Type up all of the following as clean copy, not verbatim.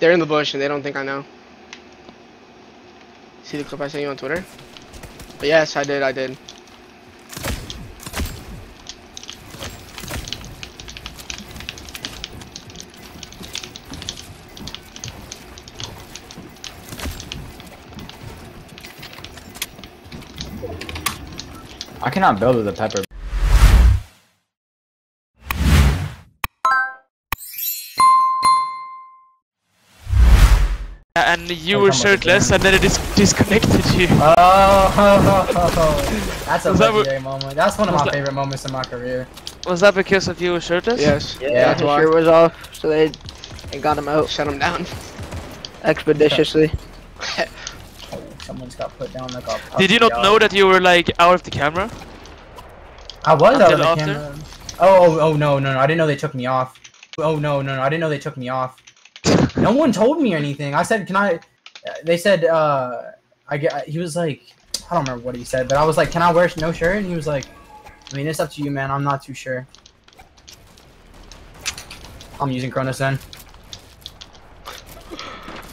They're in the bush and they don't think I know. See the clip I sent you on Twitter? But yes, I did. I cannot build with a pepper. And you were shirtless, and then it disconnected you. Oh, that's a legendary moment. That's one of my favorite moments in my career. Was that because of you were shirtless? Yes. Yeah, his shirt was off, so they got him out. Shut him down. Expeditiously. Someone's got put down. Did you not know that you were like out of the camera? I was out of the camera. Oh no, I didn't know they took me off. Oh no, I didn't know they took me off. No one told me anything. I said, can I? They said, he was like, I don't remember what he said, but I was like, can I wear no shirt? And he was like, I mean, it's up to you, man. I'm not too sure. I'm using Kronos then.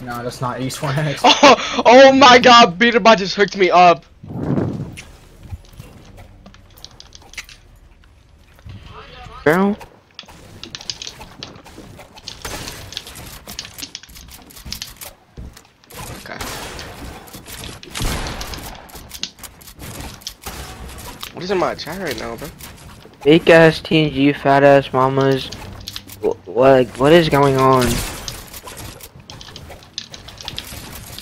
No, that's not East 1X. Oh my god, Beaterbot just hooked me up. Girl. Okay. What is in my chat right now, bro? Big ass TNG, fat ass mamas. What is going on?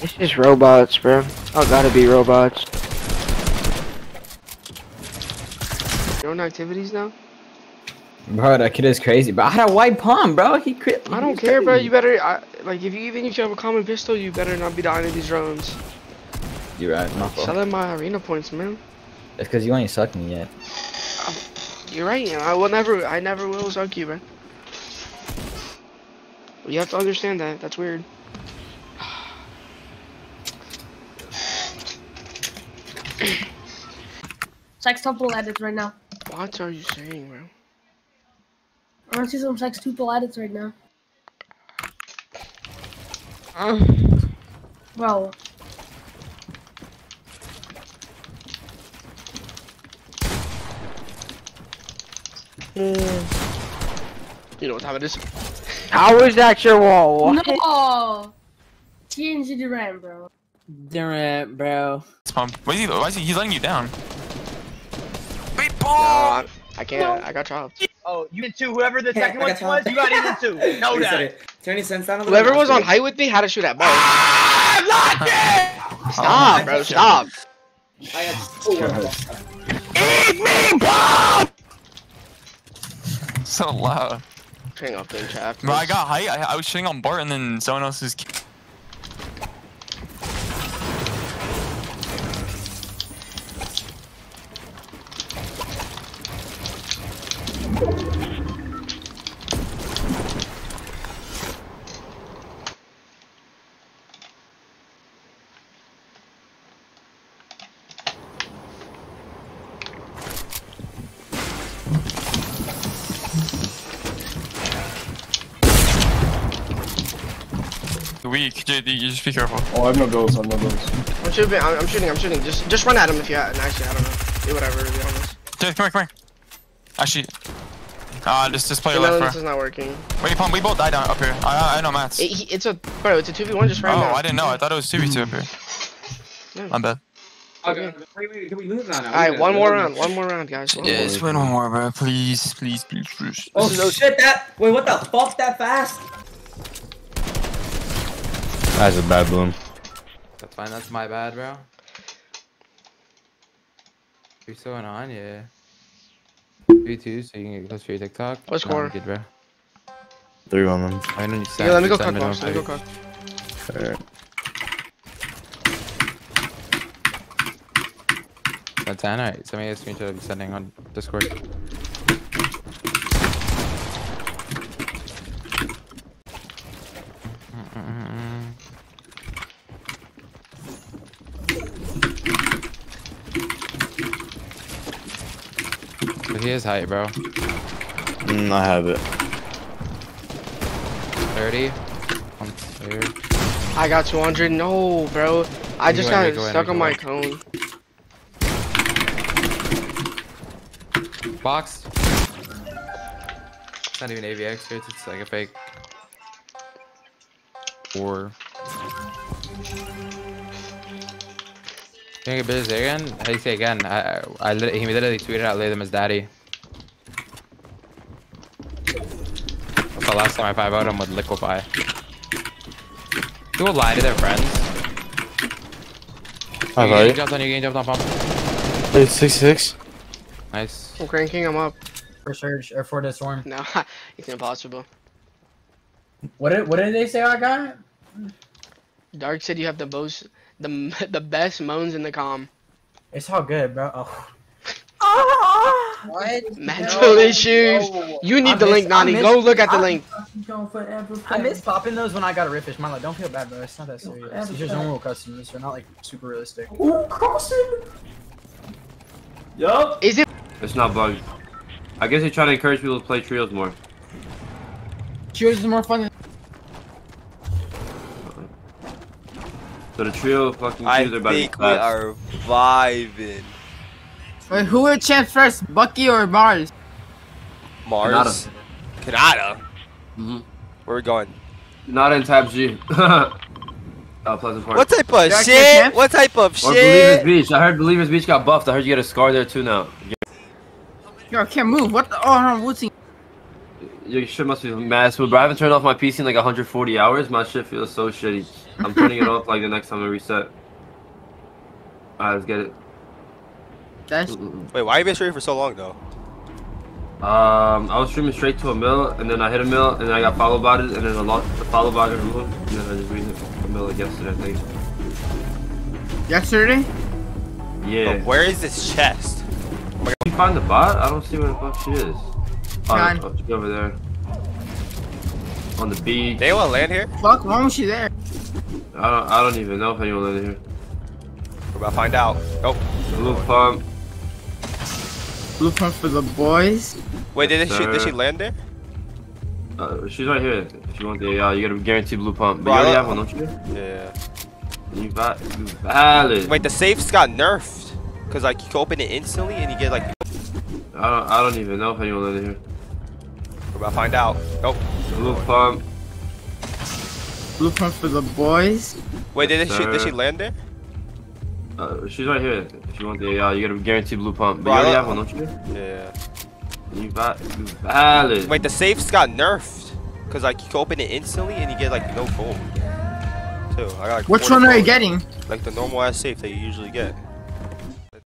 It's just robots, bro. Oh, gotta be robots. Your own activities now? Bro, that kid is crazy. But I had a white palm, bro. I don't care, crazy. Bro. You better, like, if you even if you have a common pistol, you better not be dying of these drones. You're right. My fault. Selling my arena points, man. That's because you ain't sucked me yet. You're right. I never will suck you, bro. You have to understand that. That's weird. Sextuple edits right now. What are you saying, bro? I want to see some sextuple edits right now. Bro. You know what time it is? How is that your wall? No! TNG Durant, bro. Durant, bro. Why is he letting you down? No, I can't. No. I got chopped. Oh, you did too. Whoever the second one was, you got even two. No doubt. Whoever was on height with me had to shoot at both. Ah, lock it! Stop, bro. Stop. I had eat me, Bob! So loud. Turning off game chat. Bro, I got height. I was shooting on Bart and then someone else's. Weak, JD, you just be careful. Oh, I have no goals, I'm shooting. Just run at him if you have, actually, I don't know. Do whatever, to be honest. Dude, come here. Actually, just play your left, bro. This is not working. Wait, Pump, we both died down up here. I know Matt's. It's a 2v1 just right now. Oh, I didn't know. I thought it was 2v2 up here. Yeah. I'm bad. Okay. Wait, can we lose now? Alright, one more round, guys. Yes, win one more, bro. Please. Oh, shit, wait, what the fuck, that fast? That's a bad bloom. That's fine, that's my bad, bro. You're still on, yeah. 3-2, so you can get close to your TikTok. What score? Good, bro. 3 on them. I don't need to. Yeah, let me go cut box. Alright. That's alright. Send me a screenshot I'll be sending on Discord. Dude, he is height, bro. I have it. 30. I'm clear. I got 200. No, bro. I just got stuck on my cone. Box. It's not even AVX, it's like a fake. Or. Can you get busy again? How do you say again? He literally tweeted out Latham as daddy. That's the last time I 5-0'd him with Liquify. People lie to their friends. You jumped on you, game jumped on pump. It's 66. Nice. I'm cranking, I'm up. For Surge, or for the Swarm. No, it's impossible. What did they say I got? Dark said you have the most, the best moans in the comm. It's all good, bro. Oh. What? Mental issues. No. You need the link, Nani. Go look at the link. I miss popping those when I got a rip fish. My life. Don't feel bad, bro. It's not that serious. It's just normal customers. They're not like super realistic. Ooh, crossing. Yup. Is it? It's not bugged. I guess they try to encourage people to play trios more. Trios is more fun than. So the trio fucking choose their best class. I think we are vibing. Wait, who would chant first, Bucky or Mars? Mars. Kanata. Mm-hmm. Where are we going? Not in Tab G. Pleasant Park. What type of shit? What type of shit? Or Believer's Beach. I heard Believer's Beach got buffed. I heard you get a scar there too now. Yo, I can't move. What the? Oh, I'm looting. Your shit must be mad smooth, bro. I haven't turned off my PC in like 140 hours. My shit feels so shitty. I'm turning it off like the next time I reset. Alright, let's get it. That's... Wait, why have you been streaming for so long though? I was streaming straight to a mill, and then I hit a mill, and then I got follow botted, and then I lost the follow bot removed, and then I just reset a mill like yesterday, I think. Yesterday? Yeah. But where is this chest? Can you find the bot? I don't see where the fuck she is. Oh, she's over there. On the beach. They want to land here? Fuck, why was she there? I don't even know if anyone landed here. We're about to find out. Nope. Blue pump. Blue pump for the boys. Wait, did she land there? She's right here. If you want the you gotta guarantee blue pump. But you already have one, don't you? Yeah. You valid. Wait, the safes got nerfed. Cause like you can open it instantly and you get like. I don't even know if anyone landed here. We're about to find out. Nope. Blue pump. Blue pump for the boys. Wait, did she land there? She's right here. If you want the you gotta guarantee blue pump. But you already have one, don't you? Yeah. You valid. Wait, the safes got nerfed. Cause like you can open it instantly and you get like no gold. Too. I got, like, which one are you getting? Like the normal ass safe that you usually get.